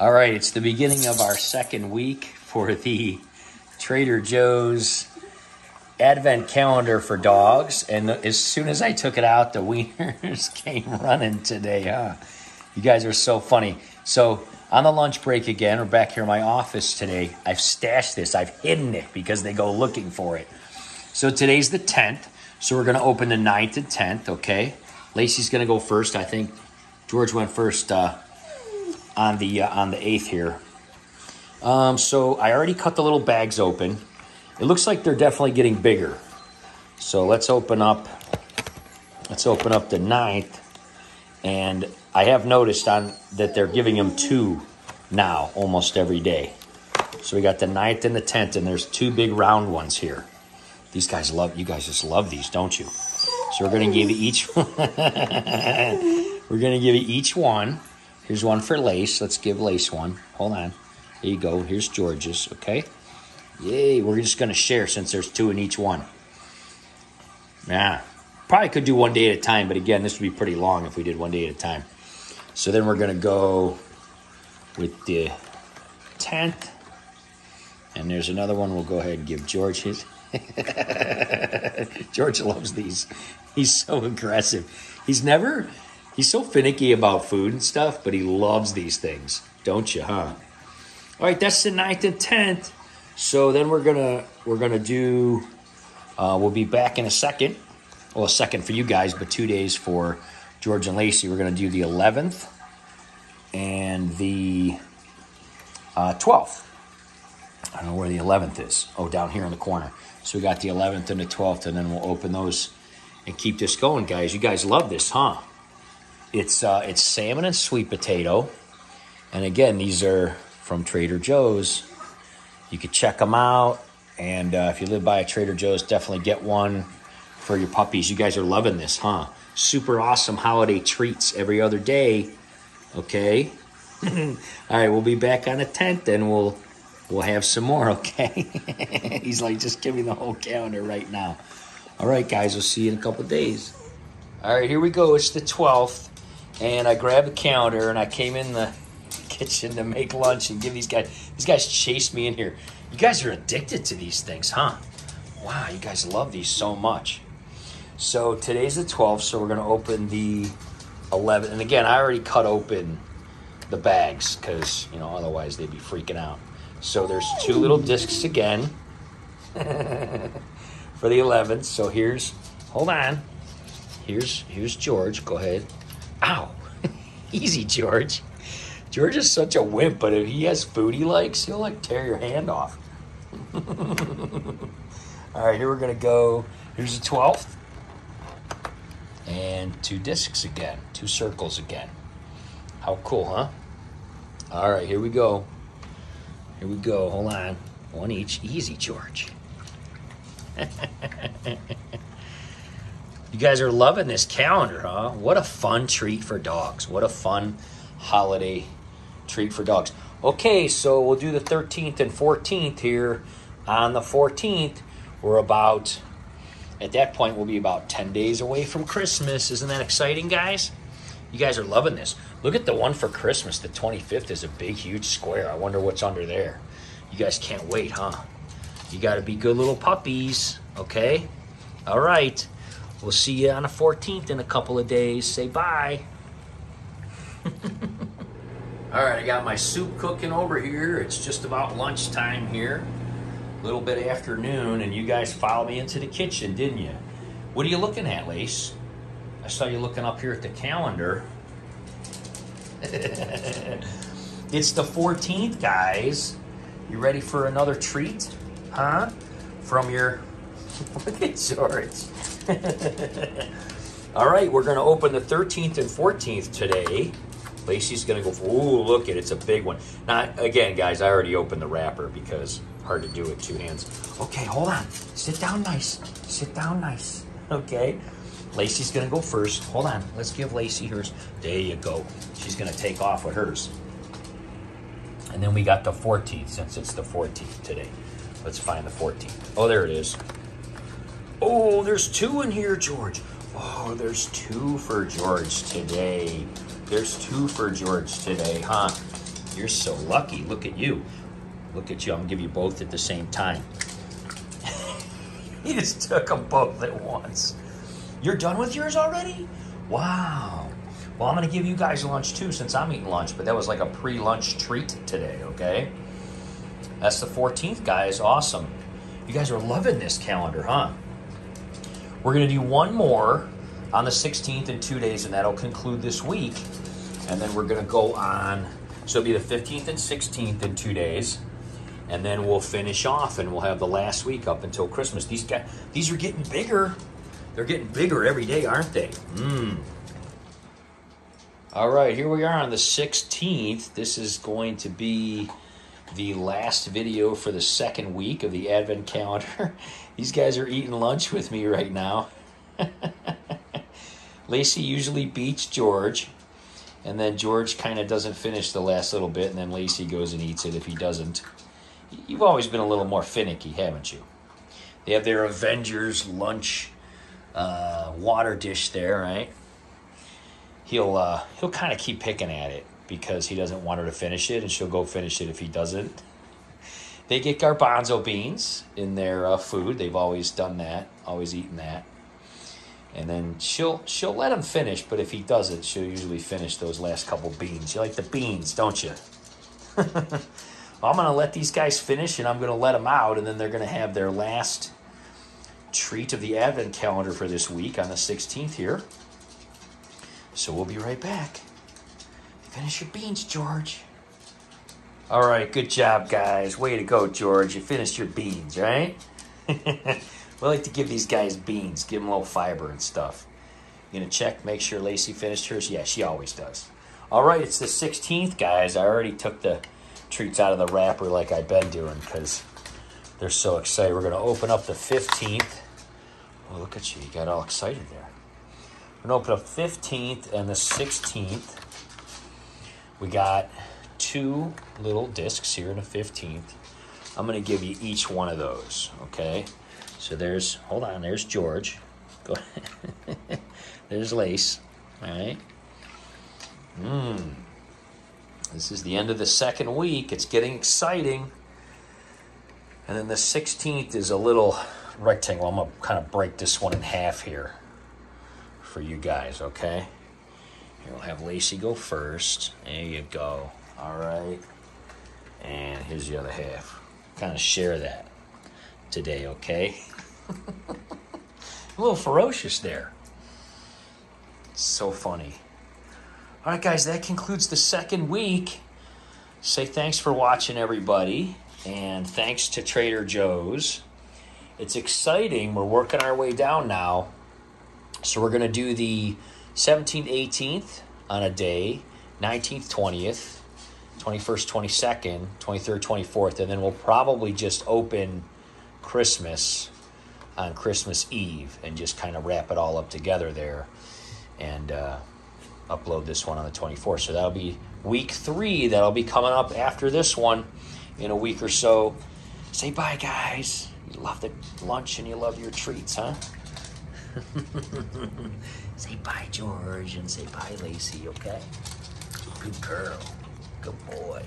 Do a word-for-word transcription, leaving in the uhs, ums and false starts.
All right, it's the beginning of our second week for the Trader Joe's Advent calendar for dogs. And the, as soon as I took it out, the wieners came running today, huh? You guys are so funny. So on the lunch break again, we're back here in my office today. I've stashed this, I've hidden it because they go looking for it. So today's the tenth. So we're gonna open the ninth and tenth, okay? Lacey's gonna go first. I think George went first uh, on the uh, on the eighth here. Um, so I already cut the little bags open. It looks like they're definitely getting bigger. So let's open up, let's open up the ninth. And I have noticed on that they're giving them two now almost every day. So we got the ninth and the tenth, and there's two big round ones here. These guys love, you guys just love these, don't you? So we're gonna give each, we're gonna give each one. Here's one for Lace, let's give Lace one. Hold on, there you go, here's George's, okay? Yay, we're just gonna share since there's two in each one. Yeah, probably could do one day at a time, but again, this would be pretty long if we did one day at a time. So then we're gonna go with the tenth, and there's another one, we'll go ahead and give George his. George loves these. He's so aggressive. He's never, he's so finicky about food and stuff, but he loves these things. Don't you, huh? All right, that's the ninth and tenth. So then we're gonna, we're gonna do, uh, we'll be back in a second. Well, a second for you guys, but two days for George and Lacey. We're gonna do the eleventh and the uh, twelfth. I don't know where the eleventh is. Oh, down here in the corner. So we got the eleventh and the twelfth, and then we'll open those and keep this going, guys. You guys love this, huh? It's uh, it's salmon and sweet potato. And again, these are from Trader Joe's. You could check them out. And uh, if you live by a Trader Joe's, definitely get one for your puppies. You guys are loving this, huh? Super awesome holiday treats every other day. Okay. All right, we'll be back on the tenth, and we'll... We'll have some more, okay? He's like, just give me the whole calendar right now. All right, guys, we'll see you in a couple of days. All right, here we go. It's the twelfth, and I grabbed a calendar, and I came in the kitchen to make lunch and give these guys. These guys chased me in here. You guys are addicted to these things, huh? Wow, you guys love these so much. So today's the twelfth, so we're going to open the eleventh. And, again, I already cut open the bags because, you know, otherwise they'd be freaking out. So there's two little discs again for the eleventh. So here's, hold on. Here's here's George. Go ahead. Ow. Easy, George. George is such a wimp, but if he has food he likes, he'll like tear your hand off. All right, here we're going to go. Here's the twelfth. And two discs again, two circles again. How cool, huh? All right, here we go. Here we go, hold on. One each, easy, George. You guys are loving this calendar, huh? What a fun treat for dogs. What a fun holiday treat for dogs. Okay, so we'll do the thirteenth and fourteenth here. On the fourteenth, we're about, at that point, we'll be about ten days away from Christmas. Isn't that exciting, guys? You guys are loving this. Look at the one for Christmas. The twenty-fifth is a big, huge square. I wonder what's under there. You guys can't wait, huh? You got to be good little puppies, okay? All right. We'll see you on the fourteenth in a couple of days. Say bye. All right, I got my soup cooking over here. It's just about lunchtime here, a little bit after noon, and you guys followed me into the kitchen, didn't you? What are you looking at, Lace? I saw you looking up here at the calendar. It's the fourteenth, guys. You ready for another treat? Huh? From your... Look at George. All right, we're going to open the thirteenth and fourteenth today. Lacey's going to go... Ooh, look at it. It's a big one. Now, again, guys, I already opened the wrapper because hard to do with two hands. Okay, hold on. Sit down nice. Sit down nice. Okay. Lacey's gonna go first. Hold on, let's give Lacey hers. There you go. She's gonna take off with hers. And then we got the fourteenth, since it's the fourteenth today. Let's find the fourteenth. Oh, there it is. Oh, there's two in here, George. Oh, there's two for George today. There's two for George today, huh? You're so lucky. Look at you. Look at you. I'm going to give you both at the same time. He just took them both at once. You're done with yours already? Wow. Well, I'm going to give you guys lunch too since I'm eating lunch, but that was like a pre-lunch treat today, okay? That's the fourteenth, guys. Awesome. You guys are loving this calendar, huh? We're going to do one more on the sixteenth in two days, and that'll conclude this week. And then we're going to go on, so it'll be the fifteenth and sixteenth in two days. And then we'll finish off, and we'll have the last week up until Christmas. These guys, these are getting bigger. They're getting bigger every day, aren't they? Mm. All right, here we are on the sixteenth. This is going to be the last video for the second week of the Advent calendar. These guys are eating lunch with me right now. Lacey usually beats George, and then George kind of doesn't finish the last little bit, and then Lacey goes and eats it if he doesn't. You've always been a little more finicky, haven't you? They have their Avengers lunch uh, water dish there, right? He'll, uh, he'll kind of keep picking at it because he doesn't want her to finish it, and she'll go finish it if he doesn't. They get garbanzo beans in their uh, food. They've always done that, always eaten that. And then she'll she'll let him finish, but if he doesn't, she'll usually finish those last couple beans. You like the beans, don't you? Well, I'm going to let these guys finish, and I'm going to let them out, and then they're going to have their last treat of the Advent calendar for this week on the sixteenth here. So we'll be right back. Finish your beans, George. All right, good job, guys. Way to go, George. You finished your beans, right? We like to give these guys beans, give them a little fiber and stuff. You're going to check, make sure Lacey finished hers? Yeah, she always does. All right, it's the sixteenth, guys. I already took the treats out of the wrapper like I've been doing because they're so excited. We're going to open up the fifteenth. Oh, look at you. You got all excited there. We're going to open up fifteenth and the sixteenth. We got two little discs here in the fifteenth. I'm going to give you each one of those, okay? So there's, hold on, there's George. Go ahead. There's Lace, all right? Mmm. This is the end of the second week. It's getting exciting. And then the sixteenth is a little rectangle. I'm going to kind of break this one in half here for you guys, okay? Here, we'll have Lacey go first. There you go. All right. And here's the other half. Kind of share that today, okay? A little ferocious there. It's so funny. All right, guys, that concludes the second week. Say thanks for watching, everybody, and thanks to Trader Joe's. It's exciting. We're working our way down now. So we're going to do the seventeenth, eighteenth on a day, nineteenth, twentieth, twenty-first, twenty-second, twenty-third, twenty-fourth, and then we'll probably just open Christmas on Christmas Eve and just kind of wrap it all up together there and uh, upload this one on the twenty-fourth. So that'll be week three. That'll be coming up after this one in a week or so. Say bye, guys. You love the lunch and you love your treats, huh? Say bye, George, and say bye, Lacey, okay? Good girl. Good boy.